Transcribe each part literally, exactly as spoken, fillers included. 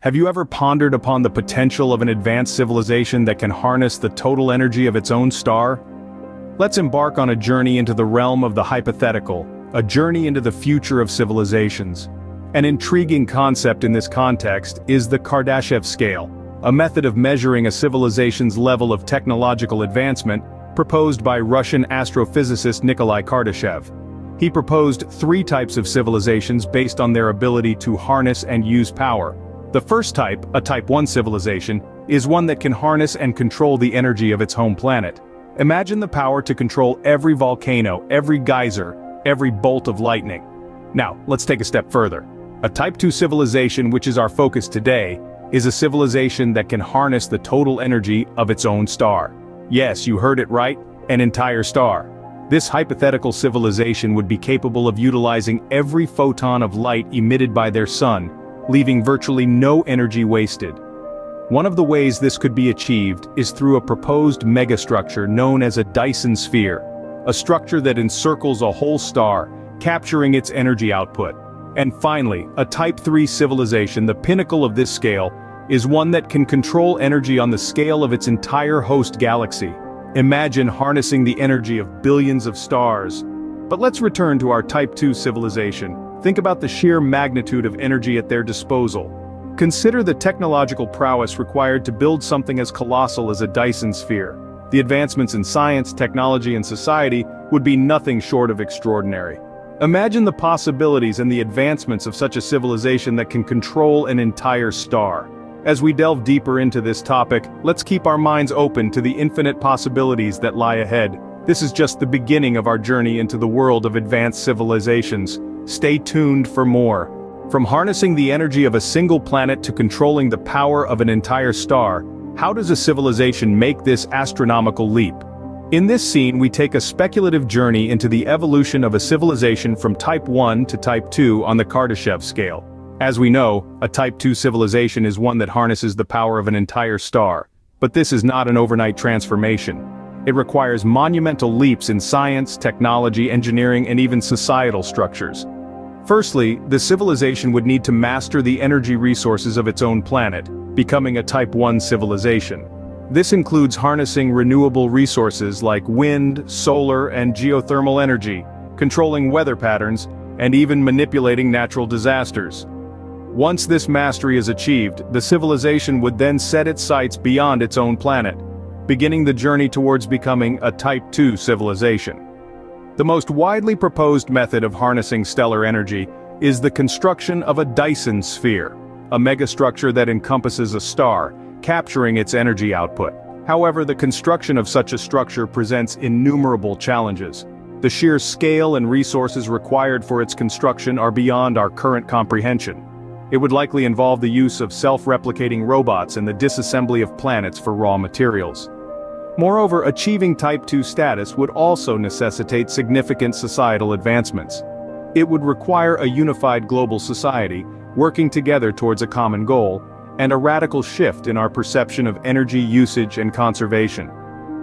Have you ever pondered upon the potential of an advanced civilization that can harness the total energy of its own star? Let's embark on a journey into the realm of the hypothetical, a journey into the future of civilizations. An intriguing concept in this context is the Kardashev scale, a method of measuring a civilization's level of technological advancement proposed by Russian astrophysicist Nikolai Kardashev. He proposed three types of civilizations based on their ability to harness and use power. The first type, a type one civilization, is one that can harness and control the energy of its home planet. Imagine the power to control every volcano, every geyser, every bolt of lightning. Now, let's take a step further. A type two civilization, which is our focus today, is a civilization that can harness the total energy of its own star. Yes, you heard it right, an entire star. This hypothetical civilization would be capable of utilizing every photon of light emitted by their sun, leaving virtually no energy wasted. One of the ways this could be achieved is through a proposed megastructure known as a Dyson sphere, a structure that encircles a whole star, capturing its energy output. And finally, a type three civilization, the pinnacle of this scale, is one that can control energy on the scale of its entire host galaxy. Imagine harnessing the energy of billions of stars. But let's return to our type two civilization. Think about the sheer magnitude of energy at their disposal. Consider the technological prowess required to build something as colossal as a Dyson sphere. The advancements in science, technology, and society would be nothing short of extraordinary. Imagine the possibilities and the advancements of such a civilization that can control an entire star. As we delve deeper into this topic, let's keep our minds open to the infinite possibilities that lie ahead. This is just the beginning of our journey into the world of advanced civilizations. Stay tuned for more. From harnessing the energy of a single planet to controlling the power of an entire star, how does a civilization make this astronomical leap? In this scene, we take a speculative journey into the evolution of a civilization from type one to type two on the Kardashev scale. As we know, a type two civilization is one that harnesses the power of an entire star. But this is not an overnight transformation. It requires monumental leaps in science, technology, engineering, and even societal structures. Firstly, the civilization would need to master the energy resources of its own planet, becoming a type one civilization. This includes harnessing renewable resources like wind, solar, and geothermal energy, controlling weather patterns, and even manipulating natural disasters. Once this mastery is achieved, the civilization would then set its sights beyond its own planet, beginning the journey towards becoming a type two civilization. The most widely proposed method of harnessing stellar energy is the construction of a Dyson sphere, a megastructure that encompasses a star, capturing its energy output. However, the construction of such a structure presents innumerable challenges. The sheer scale and resources required for its construction are beyond our current comprehension. It would likely involve the use of self-replicating robots and the disassembly of planets for raw materials. Moreover, achieving type two status would also necessitate significant societal advancements. It would require a unified global society, working together towards a common goal, and a radical shift in our perception of energy usage and conservation.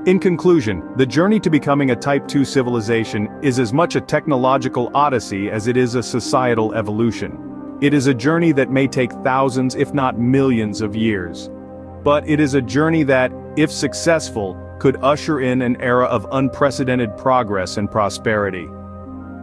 In conclusion, the journey to becoming a type two civilization is as much a technological odyssey as it is a societal evolution. It is a journey that may take thousands, if not millions, of years. But it is a journey that, if successful, could usher in an era of unprecedented progress and prosperity.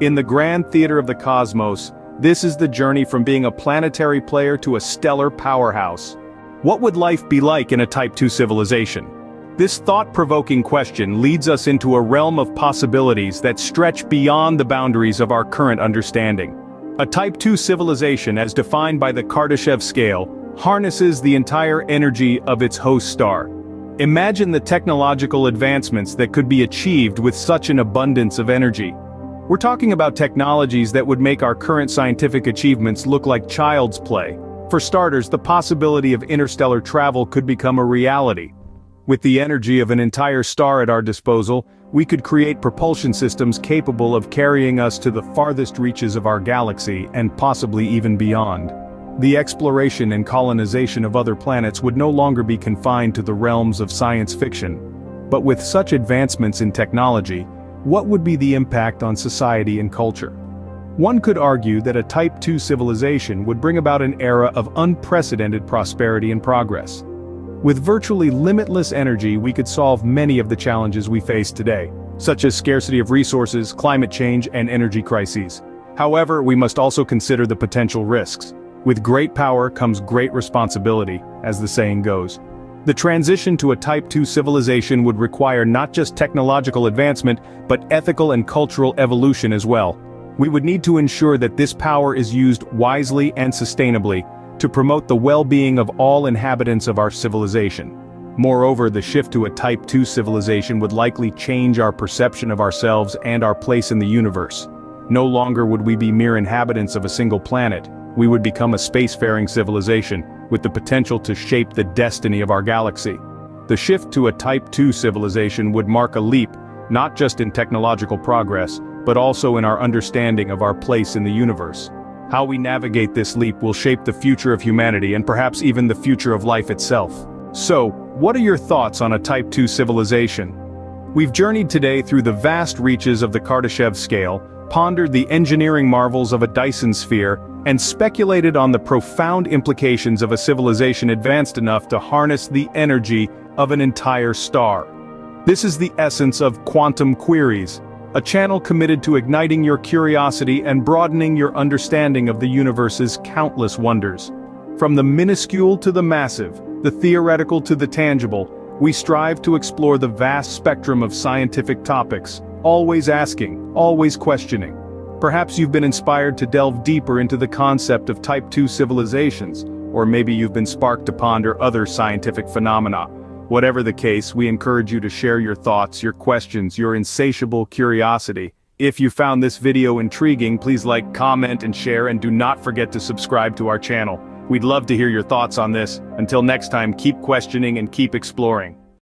In the grand theater of the cosmos, this is the journey from being a planetary player to a stellar powerhouse. What would life be like in a type two civilization? This thought-provoking question leads us into a realm of possibilities that stretch beyond the boundaries of our current understanding. A type two civilization, as defined by the Kardashev scale, harnesses the entire energy of its host star. Imagine the technological advancements that could be achieved with such an abundance of energy. We're talking about technologies that would make our current scientific achievements look like child's play. For starters, the possibility of interstellar travel could become a reality. With the energy of an entire star at our disposal, we could create propulsion systems capable of carrying us to the farthest reaches of our galaxy and possibly even beyond. The exploration and colonization of other planets would no longer be confined to the realms of science fiction. But with such advancements in technology, what would be the impact on society and culture? One could argue that a Type two civilization would bring about an era of unprecedented prosperity and progress. With virtually limitless energy, we could solve many of the challenges we face today, such as scarcity of resources, climate change, and energy crises. However, we must also consider the potential risks. With great power comes great responsibility, as the saying goes. The transition to a Type two civilization would require not just technological advancement, but ethical and cultural evolution as well. We would need to ensure that this power is used wisely and sustainably, to promote the well-being of all inhabitants of our civilization. Moreover, the shift to a Type two civilization would likely change our perception of ourselves and our place in the universe. No longer would we be mere inhabitants of a single planet, we would become a spacefaring civilization, with the potential to shape the destiny of our galaxy. The shift to a Type two civilization would mark a leap, not just in technological progress, but also in our understanding of our place in the universe. How we navigate this leap will shape the future of humanity and perhaps even the future of life itself. So, what are your thoughts on a Type two civilization? We've journeyed today through the vast reaches of the Kardashev scale, pondered the engineering marvels of a Dyson sphere, and speculated on the profound implications of a civilization advanced enough to harness the energy of an entire star. This is the essence of Quantum Queries, a channel committed to igniting your curiosity and broadening your understanding of the universe's countless wonders. From the minuscule to the massive, the theoretical to the tangible, we strive to explore the vast spectrum of scientific topics, always asking, always questioning. Perhaps you've been inspired to delve deeper into the concept of Type two civilizations, or maybe you've been sparked to ponder other scientific phenomena. Whatever the case, we encourage you to share your thoughts, your questions, your insatiable curiosity. If you found this video intriguing, please like, comment, and share, and do not forget to subscribe to our channel. We'd love to hear your thoughts on this. Until next time, keep questioning and keep exploring.